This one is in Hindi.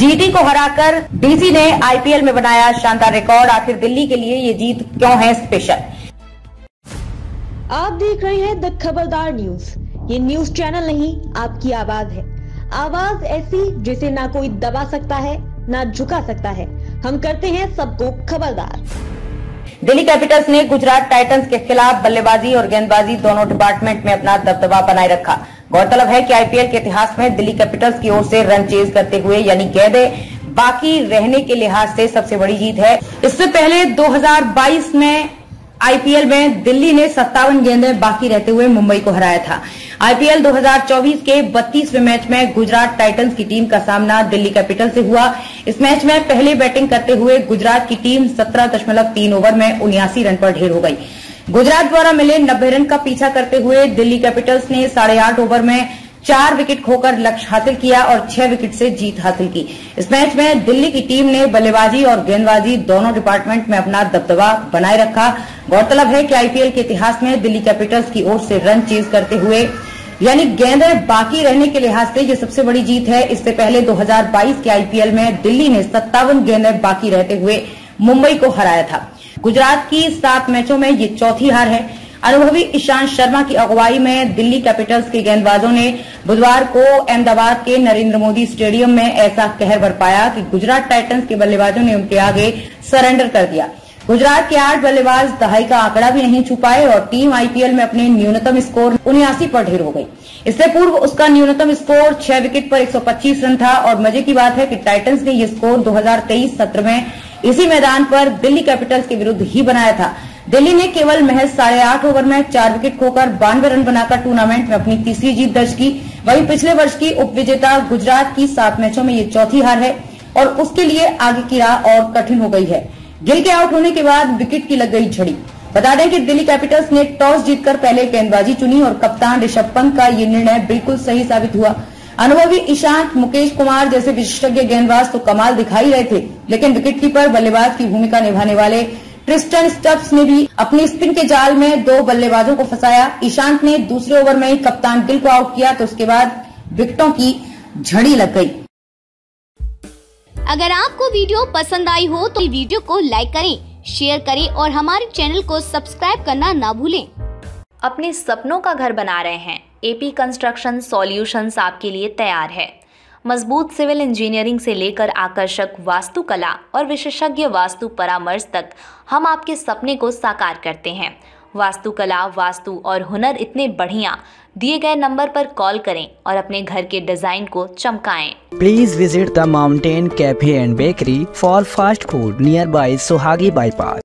जीटी को हराकर डीसी ने आईपीएल में बनाया शानदार रिकॉर्ड। आखिर दिल्ली के लिए ये जीत क्यों है स्पेशल? आप देख रहे हैं द खबरदार न्यूज। ये न्यूज चैनल नहीं, आपकी आवाज है। आवाज ऐसी जिसे ना कोई दबा सकता है ना झुका सकता है। हम करते हैं सबको खबरदार। दिल्ली कैपिटल्स ने गुजरात टाइटंस के खिलाफ बल्लेबाजी और गेंदबाजी दोनों डिपार्टमेंट में अपना दबदबा बनाए रखा। गौरतलब है कि आईपीएल के इतिहास में दिल्ली कैपिटल्स की ओर से रन चेज करते हुए यानी गेंदें बाकी रहने के लिहाज से सबसे बड़ी जीत है। इससे पहले 2022 में आईपीएल में दिल्ली ने 57 गेंदें बाकी रहते हुए मुंबई को हराया था। आईपीएल 2024 के 32वें मैच में गुजरात टाइटंस की टीम का सामना दिल्ली कैपिटल से हुआ। इस मैच में पहले बैटिंग करते हुए गुजरात की टीम 17.3 ओवर में 79 रन पर ढेर हो गई। गुजरात द्वारा मिले 90 रन का पीछा करते हुए दिल्ली कैपिटल्स ने 8.5 ओवर में 4 विकेट खोकर लक्ष्य हासिल किया और 6 विकेट से जीत हासिल की। इस मैच में दिल्ली की टीम ने बल्लेबाजी और गेंदबाजी दोनों डिपार्टमेंट में अपना दबदबा बनाए रखा। गौरतलब है कि आईपीएल के इतिहास में दिल्ली कैपिटल्स की ओर से रन चेज करते हुए यानी गेंदें बाकी रहने के लिहाज से ये सबसे बड़ी जीत है। इससे पहले 2022 के आईपीएल में दिल्ली ने 57 गेंदें बाकी रहते हुए मुंबई को हराया था। गुजरात की 7 मैचों में ये चौथी हार है। अनुभवी ईशांत शर्मा की अगुवाई में दिल्ली कैपिटल्स के गेंदबाजों ने बुधवार को अहमदाबाद के नरेंद्र मोदी स्टेडियम में ऐसा कहर बरपाया कि गुजरात टाइटंस के बल्लेबाजों ने उनके आगे सरेंडर कर दिया। गुजरात के 8 बल्लेबाज दहाई का आंकड़ा भी नहीं छू पाए और टीम आईपीएल में अपने न्यूनतम स्कोर 79 पर ढेर हो गई। इससे पूर्व उसका न्यूनतम स्कोर 6 विकेट पर 125 रन था और मजे की बात है कि टाइटंस ने यह स्कोर 2023-17 में इसी मैदान पर दिल्ली कैपिटल्स के विरुद्ध ही बनाया था। दिल्ली ने केवल महज 8.5 ओवर में 4 विकेट खोकर 92 रन बनाकर टूर्नामेंट में अपनी तीसरी जीत दर्ज की। वहीं पिछले वर्ष की उपविजेता गुजरात की 7 मैचों में ये चौथी हार है और उसके लिए आगे की राह और कठिन हो गई है। गिल के आउट होने के बाद विकेट की लग गई झड़ी। बता दें कि दिल्ली कैपिटल्स ने टॉस जीतकर पहले गेंदबाजी चुनी और कप्तान ऋषभ पंत का ये निर्णय बिल्कुल सही साबित हुआ। अनुभवी ईशांत, मुकेश कुमार जैसे विशेषज्ञ गेंदबाज तो कमाल दिखाई रहे थे, लेकिन विकेटकीपर बल्लेबाज की भूमिका निभाने वाले ट्रिस्टन स्टब्स ने भी अपने स्पिन के जाल में 2 बल्लेबाजों को फंसाया। ईशांत ने दूसरे ओवर में ही कप्तान गिल को आउट किया तो उसके बाद विकेटों की झड़ी लग गई। अगर आपको वीडियो पसंद आई हो तो वीडियो को लाइक करें, शेयर करें और हमारे चैनल को सब्सक्राइब करना ना भूलें। अपने सपनों का घर बना रहे हैं? एपी कंस्ट्रक्शन सोल्यूशन आपके लिए तैयार है। मजबूत सिविल इंजीनियरिंग से लेकर आकर्षक वास्तुकला और विशेषज्ञ वास्तु परामर्श तक हम आपके सपने को साकार करते हैं। वास्तुकला, वास्तु और हुनर इतने बढ़िया। दिए गए नंबर पर कॉल करें और अपने घर के डिजाइन को चमकाएं। Please visit the mountain Cafe and Bakery for fast food nearby Sohagi Bypass.